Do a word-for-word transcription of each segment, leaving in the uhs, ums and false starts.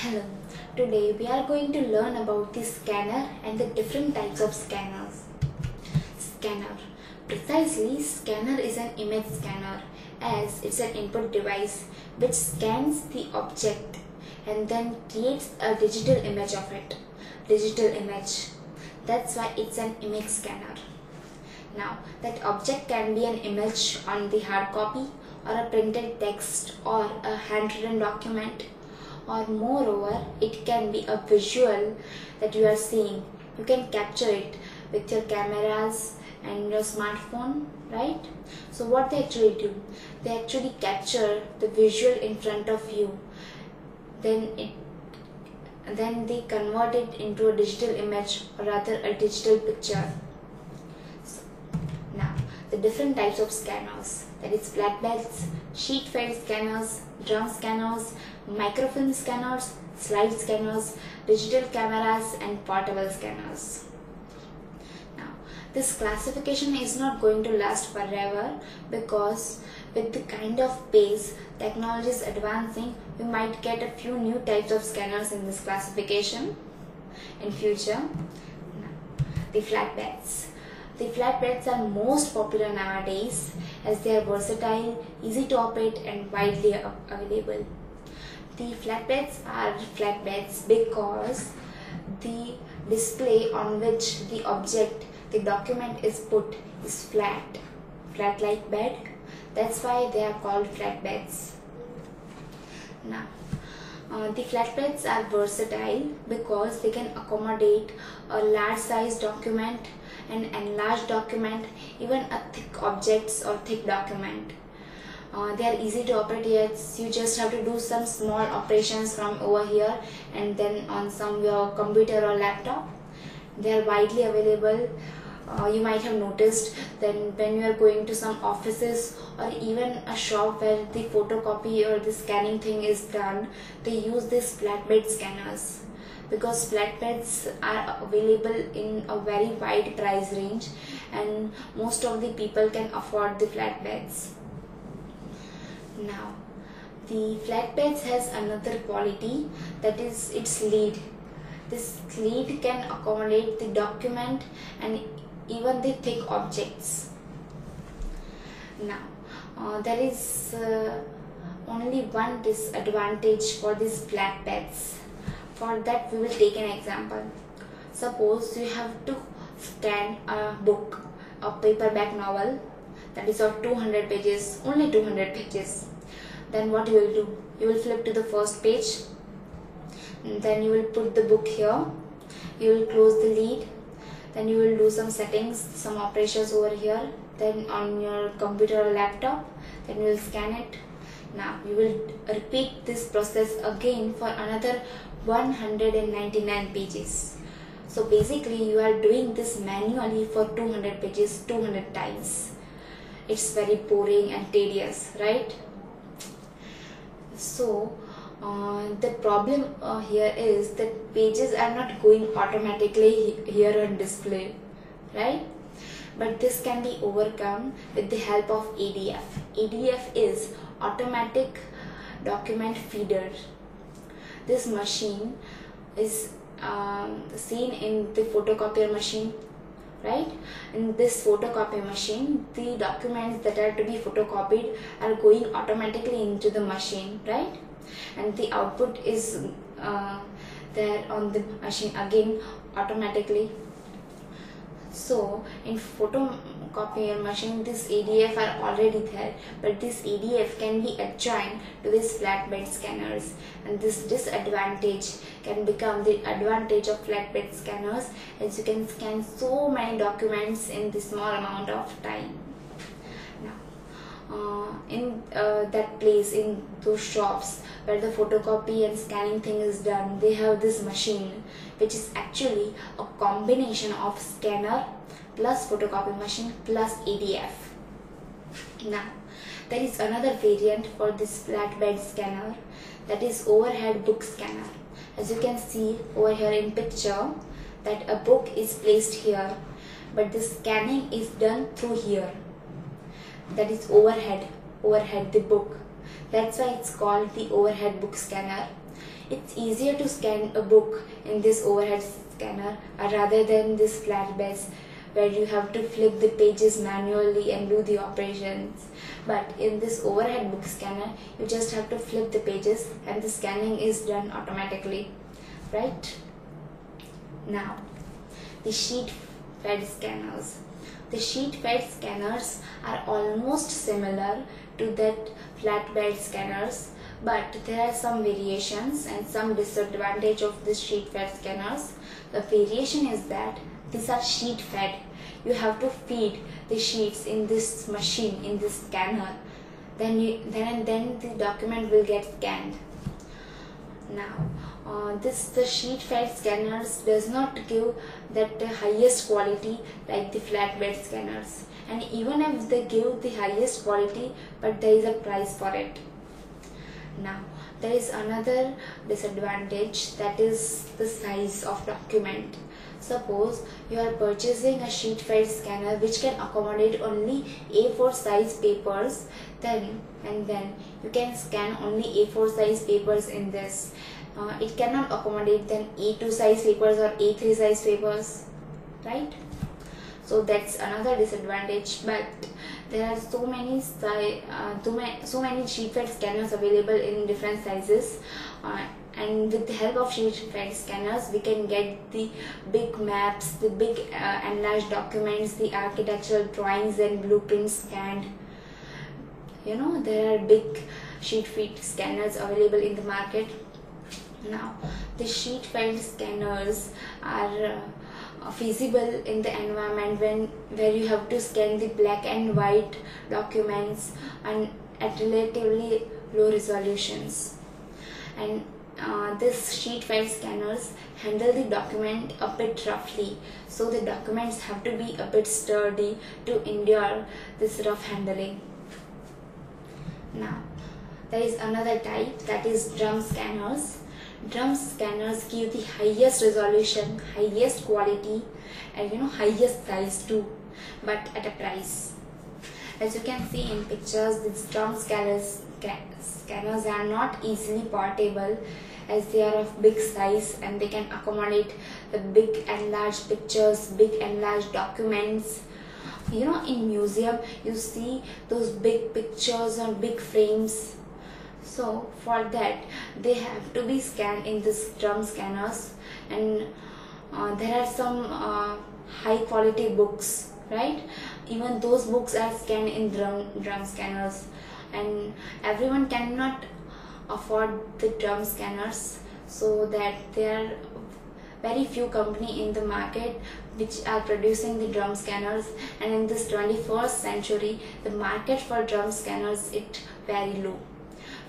Hello, today we are going to learn about the scanner and the different types of scanners. Scanner. Precisely, scanner is an image scanner as it's an input device which scans the object and then creates a digital image of it. Digital image. That's why it's an image scanner. Now, that object can be an image on the hard copy or a printed text or a handwritten document, or moreover it can be a visual that you are seeing. You can capture it with your cameras and your smartphone, right? So what they actually do, they actually capture the visual in front of you, then it then they convert it into a digital image, or rather a digital picture. So, now the different types of scanners, that is flatbeds, sheet fed scanners, drum scanners, microfilm scanners, slide scanners, digital cameras and portable scanners. Now, this classification is not going to last forever because with the kind of pace technology is advancing, you might get a few new types of scanners in this classification in future. Now, the flatbeds. The flatbeds are most popular nowadays as they are versatile, easy to operate and widely available. The flatbeds are flatbeds because the display on which the object, the document is put is flat, flat like bed. That's why they are called flatbeds. Now, uh, the flatbeds are versatile because they can accommodate a large size document, an enlarged document, even a thick objects or thick document. Uh, they are easy to operate, yes, you just have to do some small operations from over here and then on some your computer or laptop. They are widely available. Uh, you might have noticed that when you are going to some offices or even a shop where the photocopy or the scanning thing is done, they use these flatbed scanners because flatbeds are available in a very wide price range and most of the people can afford the flatbeds. Now, the flatbeds has another quality, that is its lid. This lid can accommodate the document and even the thick objects. Now, uh, there is uh, only one disadvantage for these flatbeds. For that, we will take an example. Suppose you have to scan a book, a paperback novel, that is of two hundred pages, only two hundred pages. Then what you will do? You will flip to the first page. Then you will put the book here. You will close the lid. Then you will do some settings, some operations over here. Then on your computer or laptop, then you will scan it. Now you will repeat this process again for another one hundred ninety-nine pages. So basically you are doing this manually for two hundred pages, two hundred times. It's very boring and tedious, right? So uh, the problem uh, here is that pages are not going automatically here on display, right? But this can be overcome with the help of A D F. A D F is automatic document feeder. This machine is um, seen in the photocopier machine. Right? In this photocopy machine, the documents that are to be photocopied are going automatically into the machine, right? And the output is uh, there on the machine again automatically. So, in photocopier machine, this A D F are already there, but this A D F can be adjoined to these flatbed scanners, and this disadvantage can become the advantage of flatbed scanners as you can scan so many documents in the small amount of time. Now, uh, in uh, that place, in those shops where the photocopy and scanning thing is done, they have this machine which is actually a combination of scanner plus photocopy machine plus A D F. Now, there is another variant for this flatbed scanner, that is overhead book scanner. As you can see over here in picture, that a book is placed here, but the scanning is done through here. That is overhead, overhead the book. That's why it's called the overhead book scanner. It's easier to scan a book in this overhead scanner rather than this flat desk where you have to flip the pages manually and do the operations. But in this overhead book scanner, you just have to flip the pages and the scanning is done automatically, right? Now, the sheet-fed scanners. The sheet-fed scanners are almost similar to that flatbed scanners, but there are some variations and some disadvantage of the sheet-fed scanners. The variation is that these are sheet-fed. You have to feed the sheets in this machine, in this scanner. Then, you, then and then the document will get scanned. Now, uh, this the sheet-fed scanners does not give that uh, highest quality like the flatbed scanners. And even if they give the highest quality, but there is a price for it. Now, there is another disadvantage, that is the size of document. Suppose you are purchasing a sheet-fed scanner which can accommodate only A four size papers, then and then you can scan only A four size papers in this. Uh, it cannot accommodate then A two size papers or A three size papers, right? So that's another disadvantage. But there are so many uh, so many, so many sheet-fed scanners available in different sizes. Uh, And with the help of sheet-fed scanners, we can get the big maps, the big uh, enlarged documents, the architectural drawings and blueprints scanned. You know, there are big sheet-fed scanners available in the market. Now, the sheet-fed scanners are uh, feasible in the environment when where you have to scan the black and white documents and at relatively low resolutions. And Uh, this sheet-fed scanners handle the document a bit roughly, so the documents have to be a bit sturdy to endure this rough handling. Now, there is another type, that is drum scanners. Drum scanners give the highest resolution, highest quality, and you know, highest size too, but at a price. As you can see in pictures, these drum scanners Scanners are not easily portable as they are of big size and they can accommodate the big and large pictures, big and large documents. You know, in museum you see those big pictures or big frames. So for that they have to be scanned in this drum scanners, and uh, there are some uh, high quality books, right? Even those books are scanned in drum, drum scanners. And everyone cannot afford the drum scanners, so that there are very few companies in the market which are producing the drum scanners, and in this twenty-first century the market for drum scanners is very low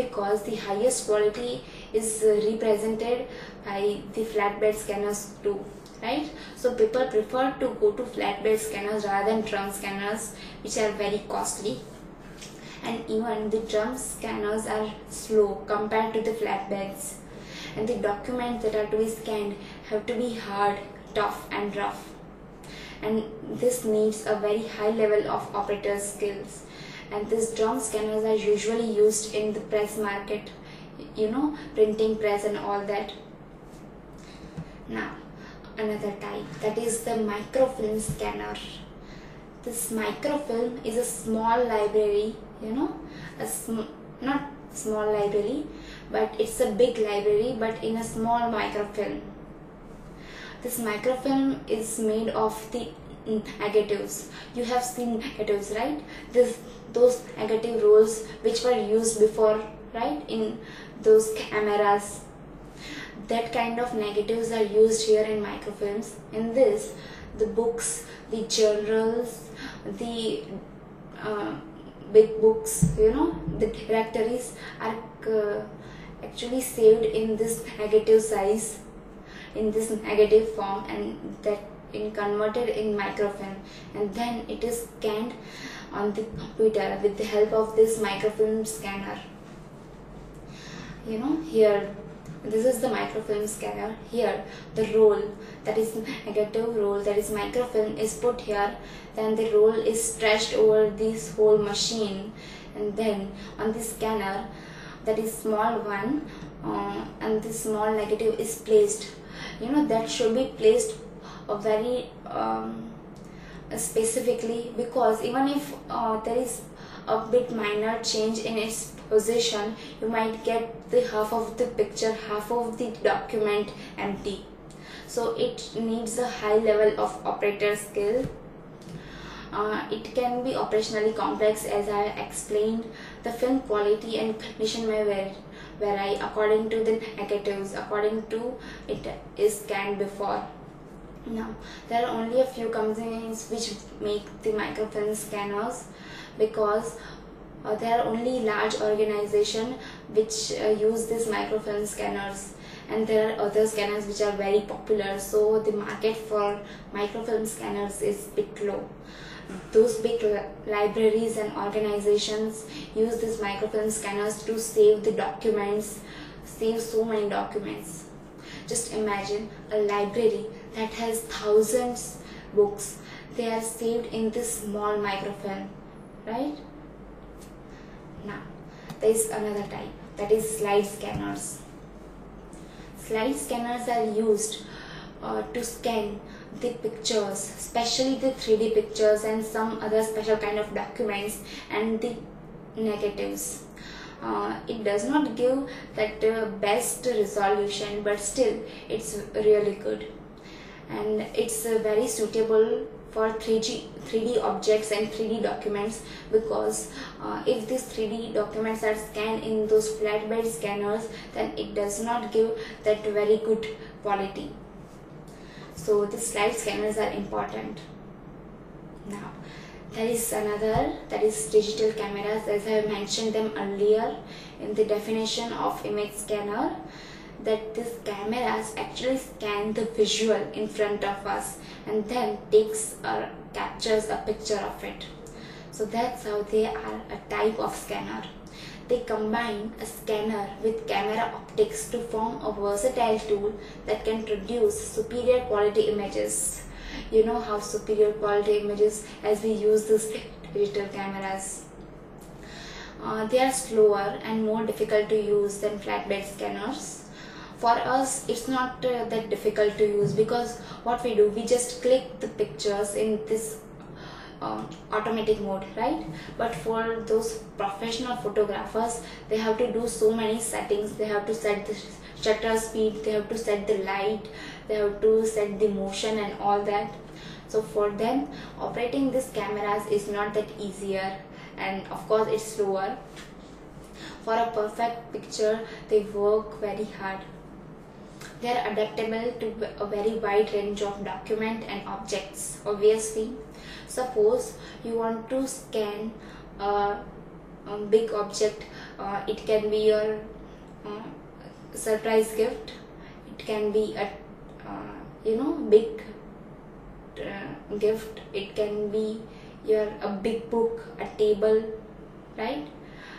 because the highest quality is represented by the flatbed scanners too, right? So people prefer to go to flatbed scanners rather than drum scanners, which are very costly. And even the drum scanners are slow compared to the flatbeds, and the documents that are to be scanned have to be hard, tough and rough, and this needs a very high level of operator skills, and these drum scanners are usually used in the press market, you know, printing press and all that. Now, another type, that is the microfilm scanner. This microfilm is a small library, you know, a sm not small library, but it's a big library, but in a small microfilm. This microfilm is made of the negatives. You have seen negatives, right? This, those negative rolls which were used before, right, in those cameras. That kind of negatives are used here in microfilms. In this, the books, the journals, the uh, big books, you know, the directories are uh, actually saved in this negative size, in this negative form, and that in converted in microfilm, and then it is scanned on the computer with the help of this microfilm scanner. You know, here this is the microfilm scanner. Here the roll, that is negative roll, that is microfilm, is put here, then the roll is stretched over this whole machine, and then on the scanner, that is small one, uh, and this small negative is placed, you know, that should be placed a very um, specifically, because even if uh, there is a bit minor change in its position, you might get the half of the picture, half of the document empty. So it needs a high level of operator skill. Uh, it can be operationally complex, as I explained. The film quality and condition may vary, vary according to the negatives, according to it is scanned before. Now, there are only a few companies which make the microfilm scanners, because uh, there are only large organizations which uh, use these microfilm scanners, and there are other scanners which are very popular, so the market for microfilm scanners is a bit low. Those big li libraries and organizations use these microfilm scanners to save the documents, save so many documents. Just imagine a library that has thousands of books. They are saved in this small microfilm, right? Now, there is another type, that is slide scanners. Slide scanners are used uh, to scan the pictures, especially the three D pictures and some other special kind of documents and the negatives. Uh, it does not give that uh, best resolution, but still it's really good, and it's uh, very suitable for three D objects and three D documents, because uh, if these three D documents are scanned in those flatbed scanners, then it does not give that very good quality. So the slide scanners are important. Now, there is another, that is digital cameras, as I mentioned them earlier in the definition of image scanner, that these cameras actually scan the visual in front of us and then takes or captures a picture of it. So that's how they are a type of scanner. They combine a scanner with camera optics to form a versatile tool that can produce superior quality images. You know how superior quality images as we use these digital cameras. Uh, they are slower and more difficult to use than flatbed scanners. For us, it's not uh, that difficult to use, because what we do, we just click the pictures in this um, automatic mode, right? But for those professional photographers, they have to do so many settings. They have to set the shutter speed, they have to set the light, they have to set the motion and all that. So for them, operating these cameras is not that easier, and of course it's slower. For a perfect picture, they work very hard. They are adaptable to a very wide range of document and objects. Obviously, suppose you want to scan a, a big object, uh, it can be your uh, surprise gift, it can be a uh, you know big uh, gift, it can be your a big book, a table, right?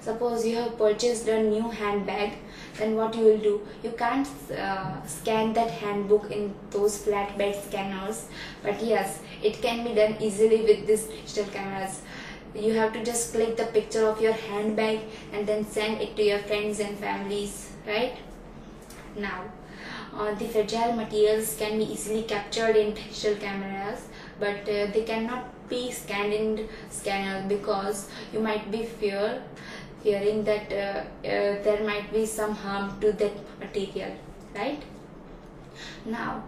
Suppose you have purchased a new handbag, then what you will do? You can't uh, scan that handbook in those flatbed scanners, but yes, it can be done easily with these digital cameras. You have to just click the picture of your handbag and then send it to your friends and families, right? Now, uh, the fragile materials can be easily captured in digital cameras, but uh, they cannot be scanned in scanners, because you might be fear. fearing that uh, uh, there might be some harm to that material, right? Now,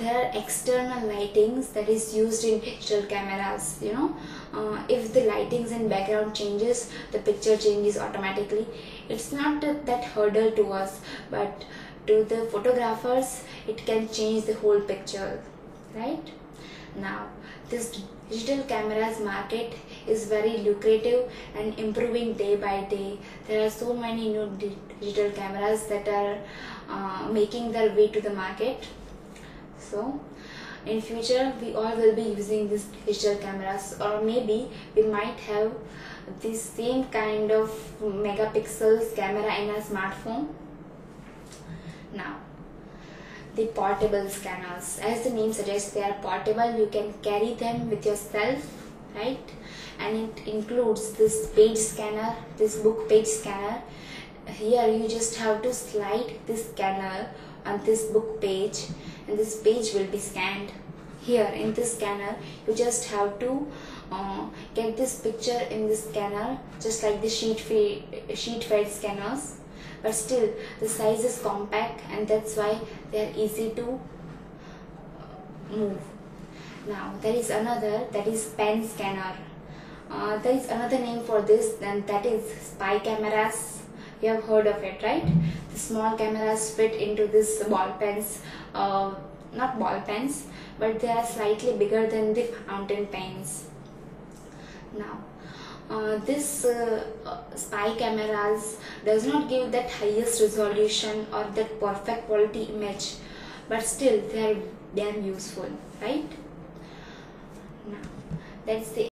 there are external lightings that is used in digital cameras, you know. Uh, if the lightings and background changes, the picture changes automatically. It's not uh, that hurdle to us, but to the photographers, it can change the whole picture, right? Now, this digital cameras market is very lucrative and improving day by day. There are so many new digital cameras that are uh, making their way to the market. So in future, we all will be using these digital cameras, or maybe we might have this same kind of megapixels camera in our smartphone. Now, the portable scanners, as the name suggests, they are portable. You can carry them with yourself, right? And it includes this page scanner, this book page scanner. here you just have to slide this scanner on this book page and this page will be scanned. Here in this scanner you just have to uh, get this picture in this scanner, just like the sheet feed, sheet fed scanners, but still the size is compact and that's why they are easy to move. Now there is another, that is pen scanner. Uh, there is another name for this, and that is spy cameras. You have heard of it, right? The small cameras fit into this ball pens, uh, not ball pens, but they are slightly bigger than the fountain pens. Now, uh, this uh, spy cameras does not give that highest resolution or that perfect quality image, but still they are damn useful, right? Now, that's the